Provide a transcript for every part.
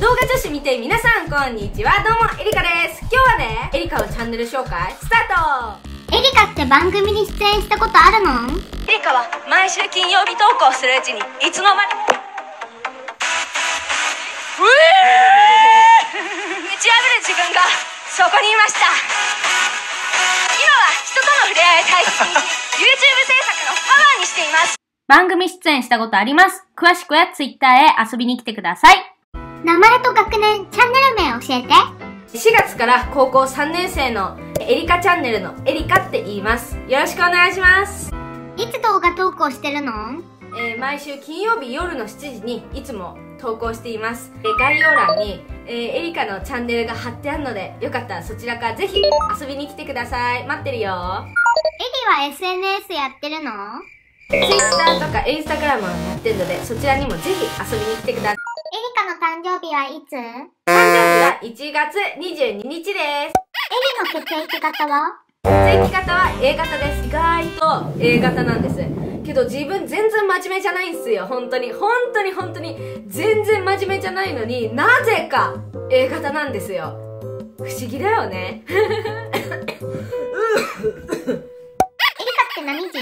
動画女子見て皆さんこんにちは、どうもエリカです。今日はね、エリカのチャンネル紹介スタート。エリカって番組に出演したことあるの？エリカは毎週金曜日投稿するうちにいつの間に打ち破る自分がそこにいました。今は人との触れ合い大好き YouTube 制作のパワーにしています。番組出演したことあります。詳しくは Twitter へ遊びに来てください。名前と学年、チャンネル名を教えて。4月から高校3年生のエリカチャンネルのエリカって言います。よろしくお願いします。いつ動画投稿してるの？毎週金曜日夜の7時にいつも投稿しています。概要欄に、エリカのチャンネルが貼ってあるので、よかったらそちらからぜひ遊びに来てください。待ってるよ。エリは SNS やってるの？ Twitter とか Instagram をやってるので、そちらにもぜひ遊びに来てください。エリカの誕生日はいつ？誕生日は1月22日です。エリの血液型は？血液型は A 型です。意外と A 型なんですけど、自分全然真面目じゃないんすよ。本当に全然真面目じゃないのに、なぜか A 型なんですよ。不思議だよね。エリカって何人？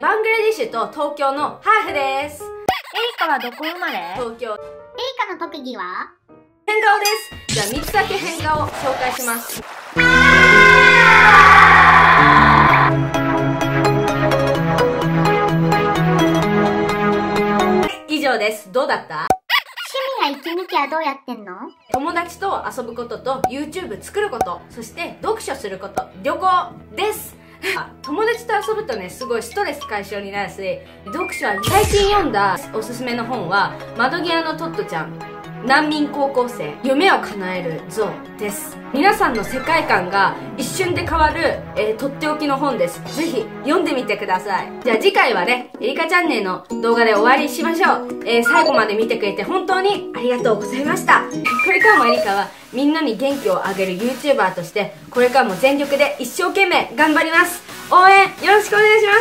バングラディッシュと東京のハーフです。エリカはどこ生まれ？東京。エリカの特技は？変顔です。じゃあ3つだけ変顔を紹介します。どうだった？趣味や息抜きはどうやってんの？友達と遊ぶことと YouTube 作ること、そして読書すること、旅行です。友達と遊ぶとね、すごいストレス解消になるし、読書は最近読んだおすすめの本は「窓際のトットちゃん難民高校生夢を叶える像」です。皆さんの世界観が一瞬で変わる、とっておきの本です。ぜひ読んでみてください。じゃあ次回はね、エリカチャンネルの動画で終わりしましょう。最後まで見てくれて本当にありがとうございました。これからもエリカはみんなに元気をあげる YouTuber として、これからも全力で一生懸命頑張ります。応援よろしくお願いします。